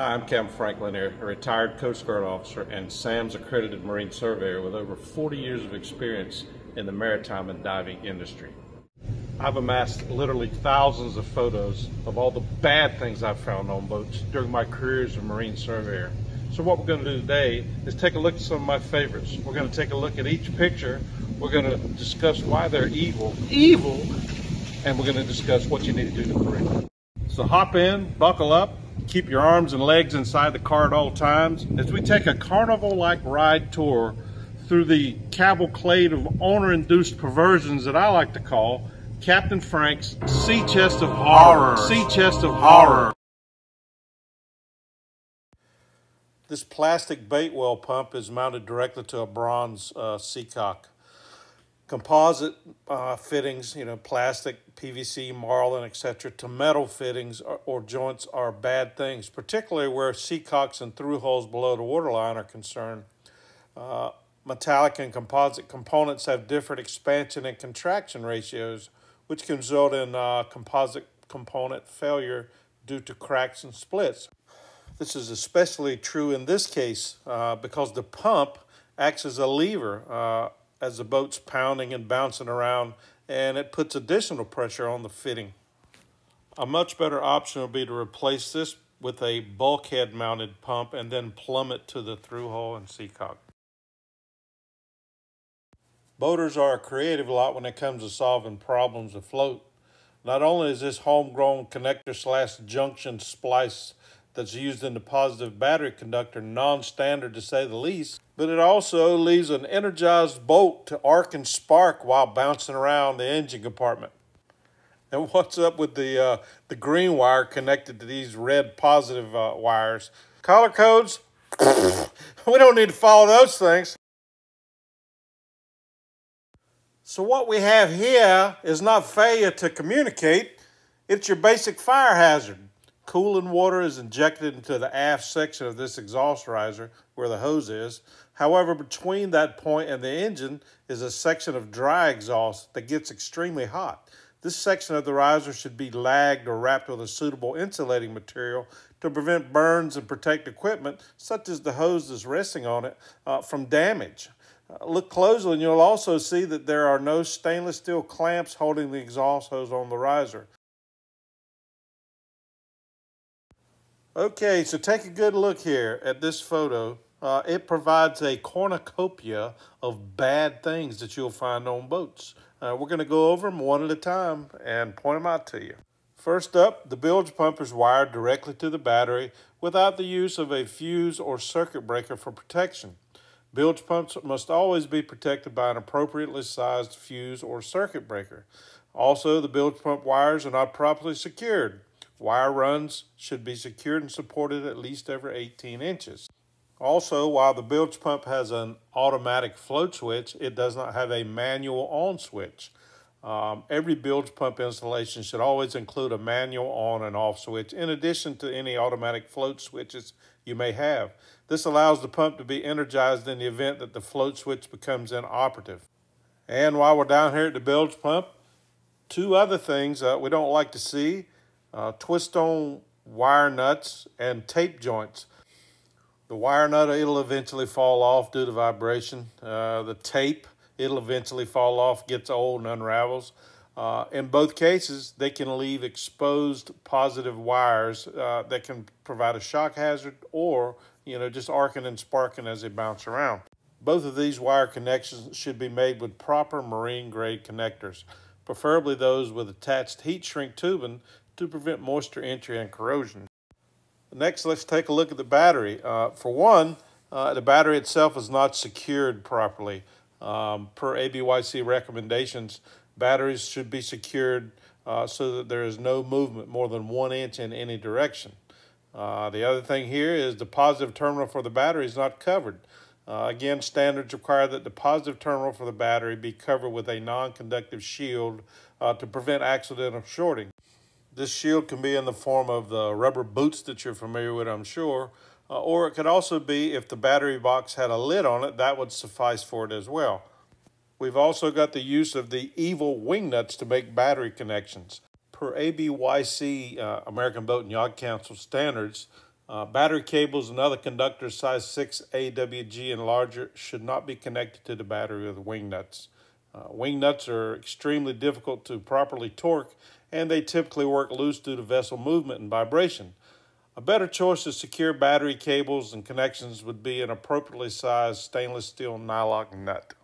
Hi, I'm Capt Frank Lanier, a retired Coast Guard officer and SAMS accredited Marine surveyor with over 40 years of experience in the maritime and diving industry. I've amassed literally thousands of photos of all the bad things I've found on boats during my career as a Marine surveyor. So what we're going to do today is take a look at some of my favorites. We're going to take a look at each picture, we're going to discuss why they're evil, and we're going to discuss what you need to do to correct them. So hop in, buckle up, keep your arms and legs inside the car at all times as we take a carnival-like ride tour through the cavalcade of owner-induced perversions that I like to call Captain Frank's Sea Chest of Horror. Sea Chest of Horror. This plastic bait well pump is mounted directly to a bronze sea cock. Composite fittings, plastic, PVC, marlin, etc., to metal fittings or joints are bad things, particularly where sea cocks and through holes below the waterline are concerned. Metallic and composite components have different expansion and contraction ratios, which can result in composite component failure due to cracks and splits. This is especially true in this case because the pump acts as a lever as the boat's pounding and bouncing around, and it puts additional pressure on the fitting. A much better option would be to replace this with a bulkhead mounted pump and then plumb it to the through hole and sea cock. Boaters are a creative lot when it comes to solving problems afloat. Not only is this homegrown connector / junction splice that's used in the positive battery conductor non-standard to say the least, but it also leaves an energized boat to arc and spark while bouncing around the engine compartment. And what's up with the green wire connected to these red positive wires? Color codes? We don't need to follow those things. So what we have here is not failure to communicate. It's your basic fire hazard. Coolant water is injected into the aft section of this exhaust riser where the hose is. However, between that point and the engine is a section of dry exhaust that gets extremely hot. This section of the riser should be lagged or wrapped with a suitable insulating material to prevent burns and protect equipment, such as the hose that's resting on it, from damage. Look closely and you'll also see that there are no stainless steel clamps holding the exhaust hose on the riser. Okay, so take a good look here at this photo. It provides a cornucopia of bad things that you'll find on boats. We're going to go over them one at a time and point them out to you. First up, the bilge pump is wired directly to the battery without the use of a fuse or circuit breaker for protection. Bilge pumps must always be protected by an appropriately sized fuse or circuit breaker. Also, the bilge pump wires are not properly secured. Wire runs should be secured and supported at least every 18 inches. Also, while the bilge pump has an automatic float switch, it does not have a manual on switch. Every bilge pump installation should always include a manual on and off switch in addition to any automatic float switches you may have. This allows the pump to be energized in the event that the float switch becomes inoperative. And while we're down here at the bilge pump, two other things we don't like to see. Twist on wire nuts and tape joints. The wire nut, it'll eventually fall off due to vibration. The tape, it'll eventually fall off, gets old and unravels. In both cases, they can leave exposed positive wires that can provide a shock hazard or, just arcing and sparking as they bounce around. Both of these wire connections should be made with proper marine grade connectors, preferably those with attached heat shrink tubing to prevent moisture entry and corrosion. Next, let's take a look at the battery. For one, the battery itself is not secured properly. Per ABYC recommendations, batteries should be secured so that there is no movement more than 1 inch in any direction. The other thing here is the positive terminal for the battery is not covered. Again, standards require that the positive terminal for the battery be covered with a non-conductive shield to prevent accidental shorting. This shield can be in the form of the rubber boots that you're familiar with, I'm sure, or it could also be if the battery box had a lid on it, that would suffice for it as well. We've also got the use of the evil wing nuts to make battery connections. Per ABYC, American Boat and Yacht Council standards, Battery cables and other conductors size 6 AWG and larger should not be connected to the battery with wing nuts. Wing nuts are extremely difficult to properly torque, and they typically work loose due to vessel movement and vibration. A better choice to secure battery cables and connections would be an appropriately sized stainless steel nylock nut.